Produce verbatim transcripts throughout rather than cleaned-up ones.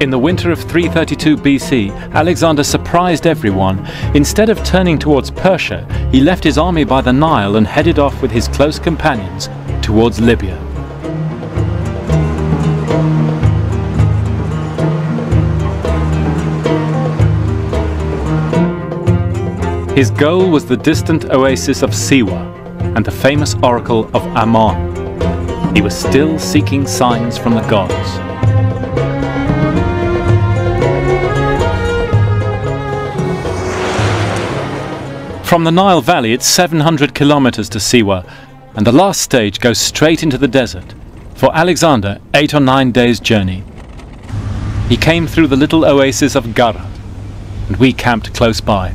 In the winter of three thirty-two B C, Alexander surprised everyone. Instead of turning towards Persia, he left his army by the Nile and headed off with his close companions towards Libya. His goal was the distant oasis of Siwa and the famous Oracle of Ammon. He was still seeking signs from the gods. From the Nile Valley, it's seven hundred kilometers to Siwa, and the last stage goes straight into the desert. For Alexander, eight or nine days' journey. He came through the little oasis of Gara, and we camped close by.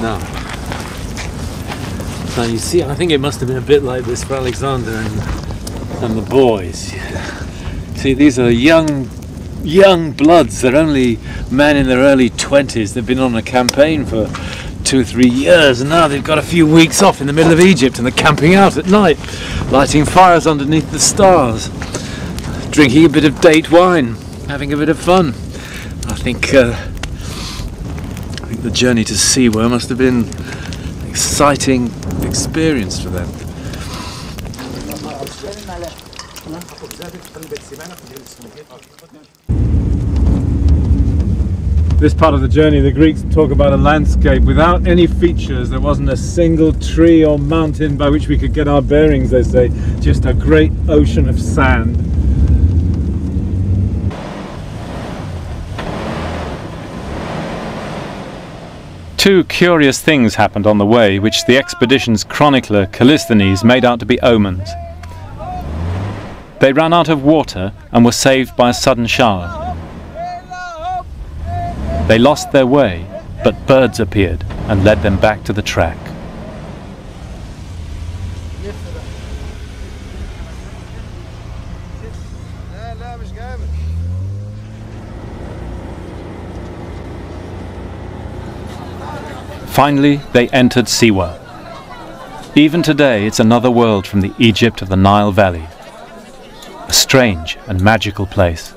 Now, now you see, I think it must have been a bit like this for Alexander and, and the boys. See, these are young young bloods. They're only men in their early twenties. They've been on a campaign for two or three years and now they've got a few weeks off in the middle of Egypt, and they're camping out at night, lighting fires underneath the stars, drinking a bit of date wine, having a bit of fun. I think, uh, I think the journey to Siwa must have been an exciting experience for them. This part of the journey, the Greeks talk about a landscape without any features. There wasn't a single tree or mountain by which we could get our bearings, they say. Just a great ocean of sand. Two curious things happened on the way, which the expedition's chronicler Callisthenes made out to be omens. They ran out of water and were saved by a sudden shower. They lost their way, but birds appeared and led them back to the track. Finally, they entered Siwa. Even today, it's another world from the Egypt of the Nile Valley. A strange and magical place.